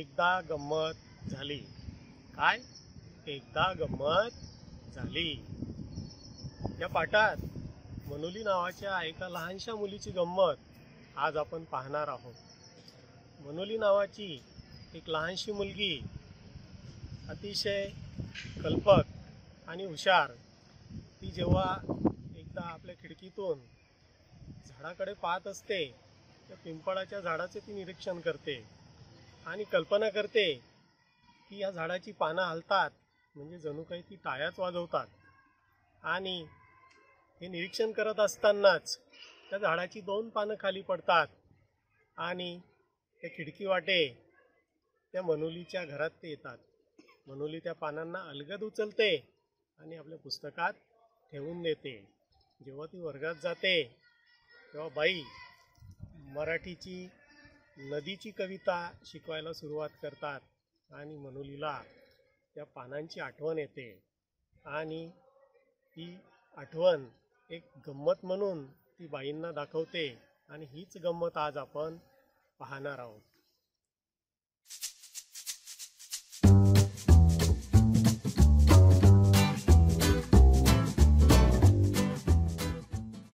एकदा गंमत झाली। काय? एकदा गंमत झाली। या पाठात मनोली नावाच्या एका लहानशा मुलीची गंमत आज आपण पाहणार आहोत। मनोली नावाची एक लहानशी मुलगी अतिशय कल्पक आणि हुशार, ती जेव्हा एकदा आपल्या खिडकीतून झाडाकडे पाहत असते, त्या पिंपळाच्या झाडाचे ती निरीक्षण करते आणि कल्पना करते की या झाडाची पानं हलतात, म्हणजे जणू काही ती टाळ्याच वाजवतात। आणि हे निरीक्षण करत असतानाच त्या झाडाची दोन पानं खाली पडतात आणि त्या खिडकी वाटे त्या मनोलीच्या घरात ते येतात। मनोली त्या पानांना अलगद उचलते आणि आपल्या पुस्तकात ठेवून देते। जेव्हा ती वर्गात जाते तेव्हा बाई मराठीची नदीची कविता शिकवायला सुरुवात करतात आणि मनोलीला त्या पानांची आठवण येते आणि ती आठवण एक गंमत म्हणून ती बाईंना दाखवते। आणि हीच गंमत आज आपण पाहणार आहोत।